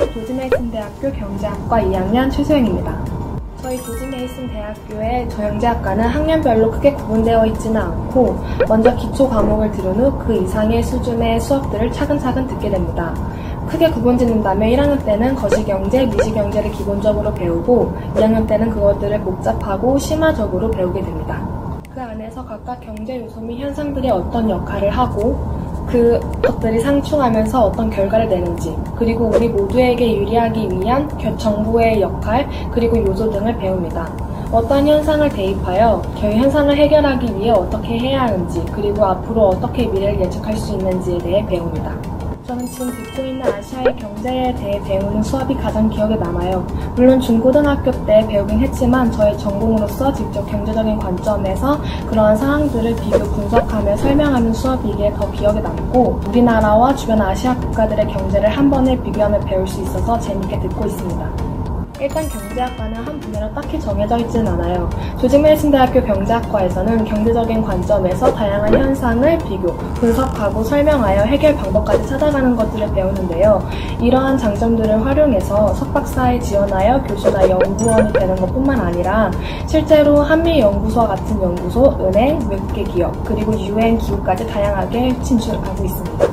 저는 조지메이슨 대학교 경제학과 2학년 최소영입니다. 저희 조지메이슨 대학교의 경제학과는 학년별로 크게 구분되어 있지는 않고 먼저 기초 과목을 들은 후 그 이상의 수준의 수업들을 차근차근 듣게 됩니다. 크게 구분짓는다면 1학년 때는 거시경제, 미시경제를 기본적으로 배우고 2학년 때는 그것들을 복잡하고 심화적으로 배우게 됩니다. 그 안에서 각각 경제 요소 및 현상들이 어떤 역할을 하고 그것들이 상충하면서 어떤 결과를 내는지, 그리고 우리 모두에게 유리하기 위한 정부의 역할, 그리고 요소 등을 배웁니다. 어떤 현상을 대입하여 그 현상을 해결하기 위해 어떻게 해야 하는지, 그리고 앞으로 어떻게 미래를 예측할 수 있는지에 대해 배웁니다. 저는 지금 듣고 있는 아시아의 경제에 대해 배우는 수업이 가장 기억에 남아요. 물론 중고등학교 때 배우긴 했지만 저의 전공으로서 직접 경제적인 관점에서 그러한 상황들을 비교 분석하며 설명하는 수업이기에 더 기억에 남고, 우리나라와 주변 아시아 국가들의 경제를 한 번에 비교하며 배울 수 있어서 재밌게 듣고 있습니다. 일단 경제학과는 한 분야로 딱히 정해져 있지는 않아요. 조지메이슨 대학교 경제학과에서는 경제적인 관점에서 다양한 현상을 비교, 분석하고 설명하여 해결 방법까지 찾아가는 것들을 배우는데요. 이러한 장점들을 활용해서 석박사에 지원하여 교수나 연구원이 되는 것뿐만 아니라 실제로 한미연구소와 같은 연구소, 은행, 외국계 기업, 그리고 UN 기구까지 다양하게 진출하고 있습니다.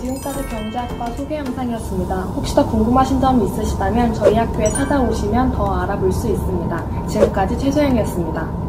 지금까지 경제학과 소개 영상이었습니다. 혹시 더 궁금하신 점이 있으시다면 저희 학교에 찾아오시면 더 알아볼 수 있습니다. 지금까지 최소영이었습니다.